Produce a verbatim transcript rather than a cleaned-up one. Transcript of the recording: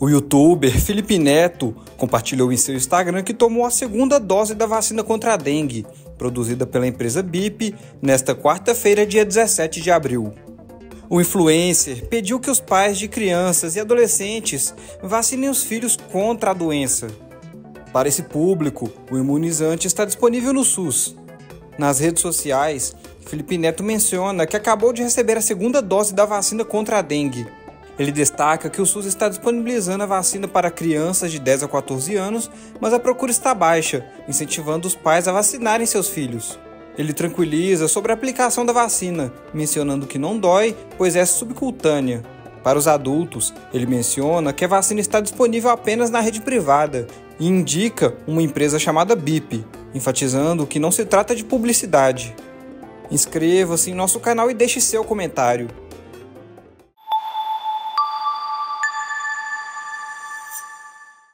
O youtuber Felipe Neto compartilhou em seu Instagram que tomou a segunda dose da vacina contra a dengue, produzida pela empresa Beep, nesta quarta-feira, dia dezessete de abril. O influencer pediu que os pais de crianças e adolescentes vacinem os filhos contra a doença. Para esse público, o imunizante está disponível no SUS. Nas redes sociais, Felipe Neto menciona que acabou de receber a segunda dose da vacina contra a dengue. Ele destaca que o SUS está disponibilizando a vacina para crianças de dez a quatorze anos, mas a procura está baixa, incentivando os pais a vacinarem seus filhos. Ele tranquiliza sobre a aplicação da vacina, mencionando que não dói, pois é subcutânea. Para os adultos, ele menciona que a vacina está disponível apenas na rede privada e indica uma empresa chamada Beep, enfatizando que não se trata de publicidade. Inscreva-se em nosso canal e deixe seu comentário.